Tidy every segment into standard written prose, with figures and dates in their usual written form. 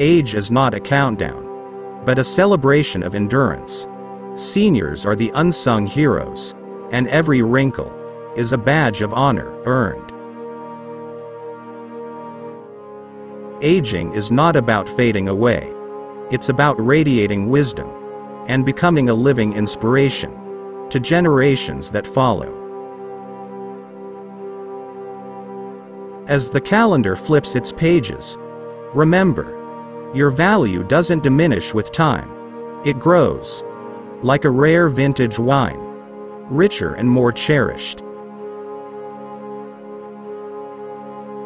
Age is not a countdown, but a celebration of endurance. Seniors are the unsung heroes, and every wrinkle is a badge of honor earned. Aging is not about fading away. It's about radiating wisdom and becoming a living inspiration to generations that follow. As the calendar flips its pages, remember, your value doesn't diminish with time. It grows, like a rare vintage wine, richer and more cherished.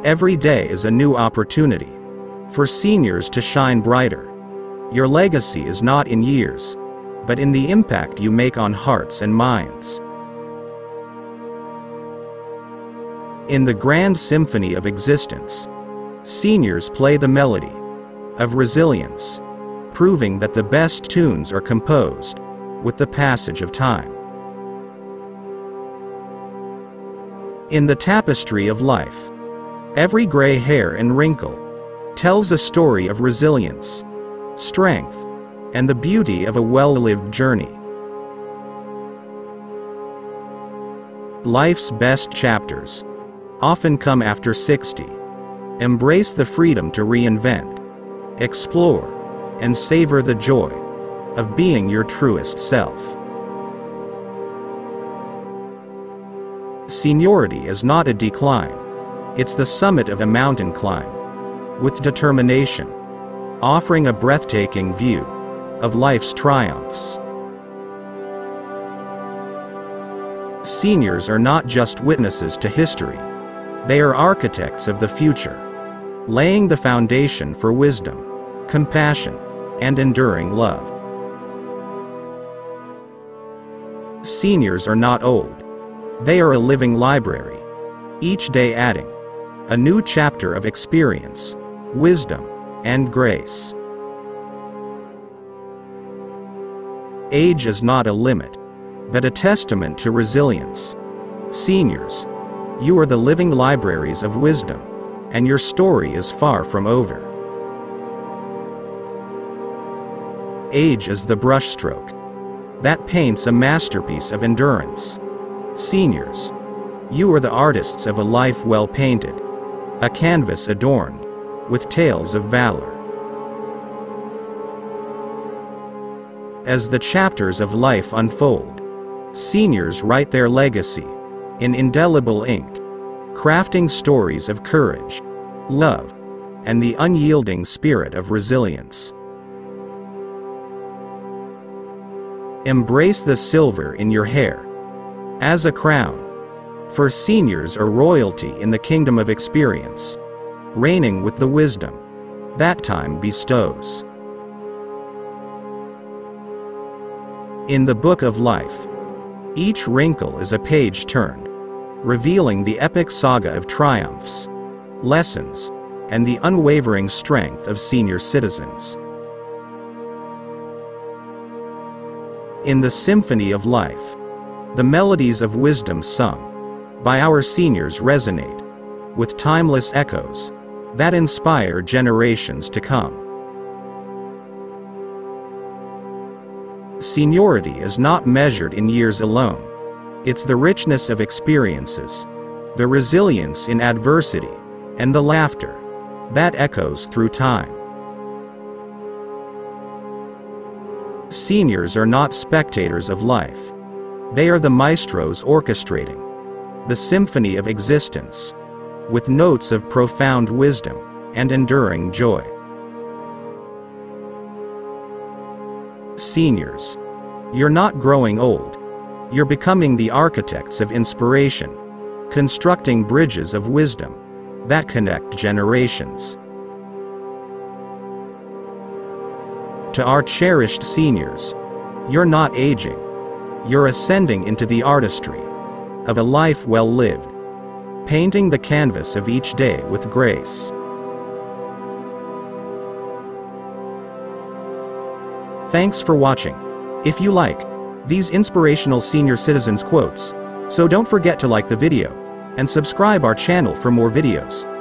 Every day is a new opportunity for seniors to shine brighter. Your legacy is not in years, but in the impact you make on hearts and minds. In the grand symphony of existence, seniors play the melody of resilience, proving that the best tunes are composed with the passage of time. In the tapestry of life, every gray hair and wrinkle tells a story of resilience, strength, and the beauty of a well-lived journey. Life's best chapters often come after 60. Embrace the freedom to reinvent, explore, and savor the joy of being your truest self. Seniority is not a decline. It's the summit of a mountain climb, with determination, offering a breathtaking view of life's triumphs. Seniors are not just witnesses to history. They are architects of the future, laying the foundation for wisdom, compassion, and enduring love. Seniors are not old. They are a living library, each day adding a new chapter of experience, wisdom, and grace. Age is not a limit, but a testament to resilience. Seniors, you are the living libraries of wisdom, and your story is far from over. Age is the brushstroke that paints a masterpiece of endurance. Seniors, you are the artists of a life well painted, a canvas adorned with tales of valor. As the chapters of life unfold, seniors write their legacy in indelible ink, crafting stories of courage, love, and the unyielding spirit of resilience. Embrace the silver in your hair as a crown, for seniors are royalty in the kingdom of experience, reigning with the wisdom that time bestows. In the book of life, each wrinkle is a page turned, revealing the epic saga of triumphs, lessons, and the unwavering strength of senior citizens. In the symphony of life, the melodies of wisdom sung by our seniors resonate with timeless echoes that inspire generations to come. Seniority is not measured in years alone. It's the richness of experiences, the resilience in adversity, and the laughter that echoes through time. Seniors are not spectators of life. They are the maestros orchestrating the symphony of existence with notes of profound wisdom and enduring joy. Seniors, you're not growing old. You're becoming the architects of inspiration, constructing bridges of wisdom that connect generations. To our cherished seniors, you're not aging. You're ascending into the artistry of a life well lived, painting the canvas of each day with grace. Thanks for watching. If you like these inspirational senior citizens quotes, so don't forget to like the video and subscribe our channel for more videos.